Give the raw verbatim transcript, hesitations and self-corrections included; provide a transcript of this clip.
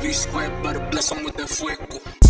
Vsquared, but a bless 'em with that fuego.